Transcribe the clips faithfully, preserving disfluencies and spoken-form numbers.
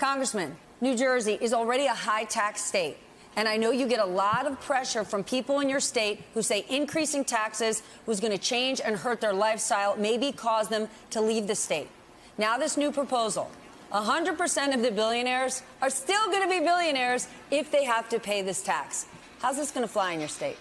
Congressman, New Jersey is already a high-tax state, and I know you get a lot of pressure from people in your state who say increasing taxes was going to change and hurt their lifestyle, maybe cause them to leave the state. Now this new proposal, one hundred percent of the billionaires are still going to be billionaires if they have to pay this tax. How's this going to fly in your state?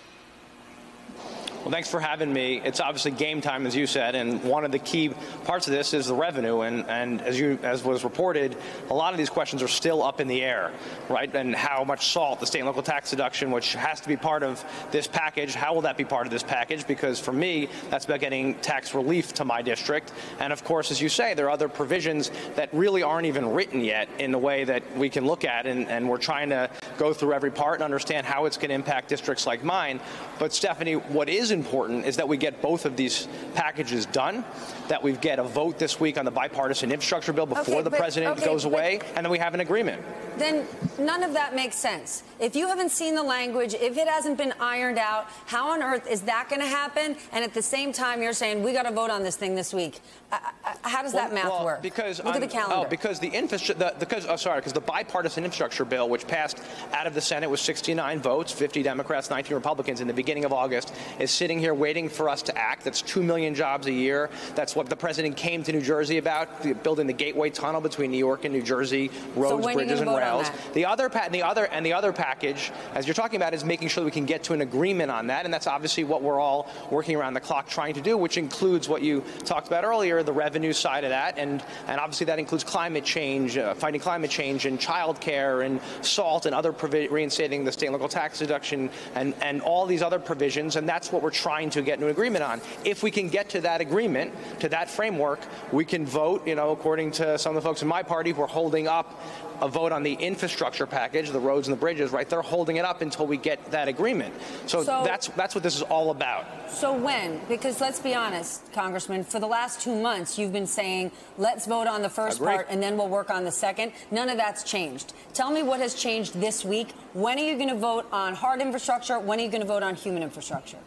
Well, thanks for having me. It's obviously game time, as you said, and one of the key parts of this is the revenue. And, and as you as was reported, a lot of these questions are still up in the air, right? And how much salt, the state and local tax deduction, which has to be part of this package, how will that be part of this package? Because for me, that's about getting tax relief to my district. And of course, as you say, there are other provisions that really aren't even written yet in the way that we can look at. And, and we're trying to go through every part and understand how it's going to impact districts like mine. But Stephanie, what is important is that we get both of these packages done, that we get a vote this week on the bipartisan infrastructure bill before okay, the but, president okay, goes away, and then we have an agreement. Then none of that makes sense. If you haven't seen the language, if it hasn't been ironed out, how on earth is that going to happen? And at the same time, you're saying we got to vote on this thing this week. I, I, how does well, that math well, work? Because Look I'm, at the calendar. Oh, because the infrastructure, because oh, sorry, because the bipartisan infrastructure bill, which passed out of the Senate with sixty-nine votes, fifty Democrats, nineteen Republicans, in the beginning of August, is sitting here waiting for us to act. That's two million jobs a year. That's what the president came to New Jersey about, the, building the Gateway Tunnel between New York and New Jersey, roads, so bridges, and rails. The other, pa the other, and the other package, as you're talking about, is making sure that we can get to an agreement on that, and that's obviously what we're all working around the clock trying to do, which includes what you talked about earlier, the revenue side of that, and, and obviously that includes climate change, uh, fighting climate change, and child care, and salt, and other reinstating the state and local tax deduction, and, and all these other provisions, and that's what we're trying to get an agreement on. If we can get to that agreement, to that framework, we can vote, you know, according to some of the folks in my party who are holding up a vote on the infrastructure package, the roads and the bridges, right? They're holding it up until we get that agreement. So, so that's that's what this is all about. So when? Because let's be honest, Congressman, for the last two months, you've been saying, let's vote on the first part and then we'll work on the second. None of that's changed. Tell me what has changed this week. When are you going to vote on hard infrastructure? When are you going to vote on human infrastructure?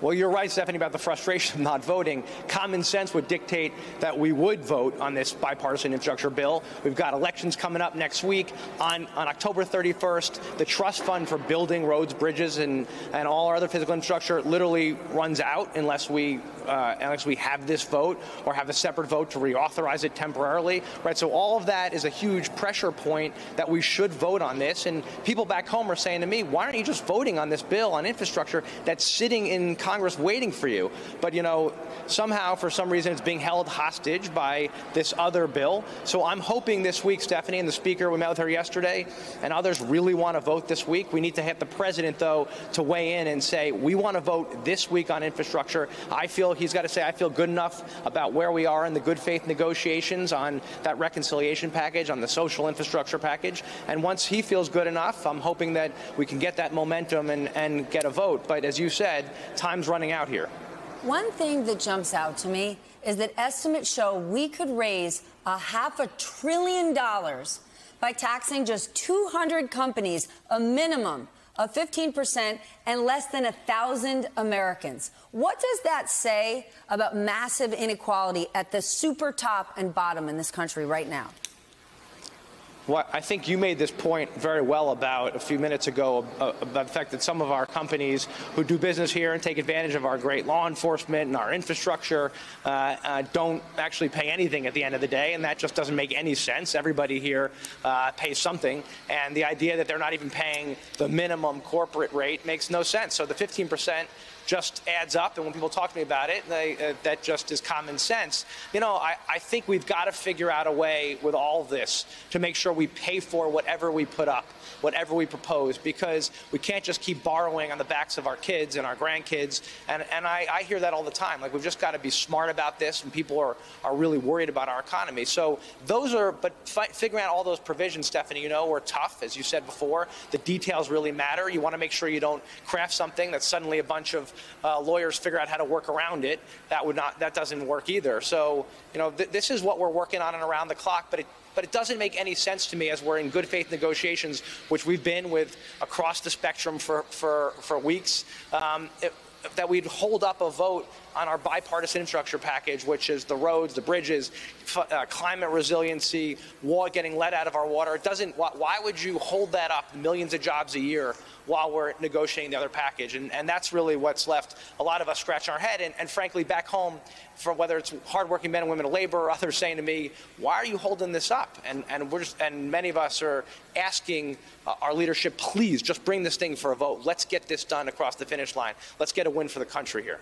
Well, you're right, Stephanie, about the frustration of not voting. Common sense would dictate that we would vote on this bipartisan infrastructure bill. We've got elections coming up next week. On, on October thirty-first, the trust fund for building roads, bridges, and, and all our other physical infrastructure literally runs out unless we uh, unless we have this vote or have a separate vote to reauthorize it temporarily. Right? So all of that is a huge pressure point that we should vote on this. And people back home are saying to me, why aren't you just voting on this bill on infrastructure that's sitting in Congress? Congress waiting for you. But, you know, somehow, for some reason, it's being held hostage by this other bill. So I'm hoping this week, Stephanie, and the Speaker, we met with her yesterday, and others really want to vote this week. We need to have the president, though, to weigh in and say, we want to vote this week on infrastructure. I feel he's got to say, I feel good enough about where we are in the good faith negotiations on that reconciliation package, on the social infrastructure package. And once he feels good enough, I'm hoping that we can get that momentum and, and get a vote. But as you said, time running out here. One thing that jumps out to me is that estimates show we could raise a half a trillion dollars by taxing just two hundred companies, a minimum of fifteen percent, and less than a thousand Americans. What does that say about massive inequality at the super top and bottom in this country right now? Well, I think you made this point very well about a few minutes ago uh, about the fact that some of our companies who do business here and take advantage of our great law enforcement and our infrastructure uh, uh, don't actually pay anything at the end of the day, and that just doesn't make any sense. Everybody here uh, pays something, and the idea that they're not even paying the minimum corporate rate makes no sense. So the fifteen percent just adds up, and when people talk to me about it, they, uh, that just is common sense. You know, I, I think we've got to figure out a way with all this to make sure we pay for whatever we put up, whatever we propose, because we can't just keep borrowing on the backs of our kids and our grandkids. And, and I, I hear that all the time. Like, we've just got to be smart about this, and people are, are really worried about our economy. So those are, but fi figuring out all those provisions, Stephanie, you know, were tough, as you said before. The details really matter. You want to make sure you don't craft something that suddenly a bunch of uh, lawyers figure out how to work around it. That would not, that doesn't work either. So, you know, th this is what we're working on and around the clock, but it But it doesn't make any sense to me as we're in good faith negotiations, which we've been with across the spectrum for, for, for weeks, um, it, that we'd hold up a vote on our bipartisan infrastructure package, which is the roads, the bridges, f uh, climate resiliency, water, getting lead out of our water. It doesn't. Why, why would you hold that up, millions of jobs a year, while we're negotiating the other package? And, and that's really what's left a lot of us scratching our head. And, and frankly, back home, from whether it's hardworking men and women of labor or others saying to me, why are you holding this up? And, and, we're just, and many of us are asking uh, our leadership, please, just bring this thing for a vote. Let's get this done across the finish line. Let's get a win for the country here.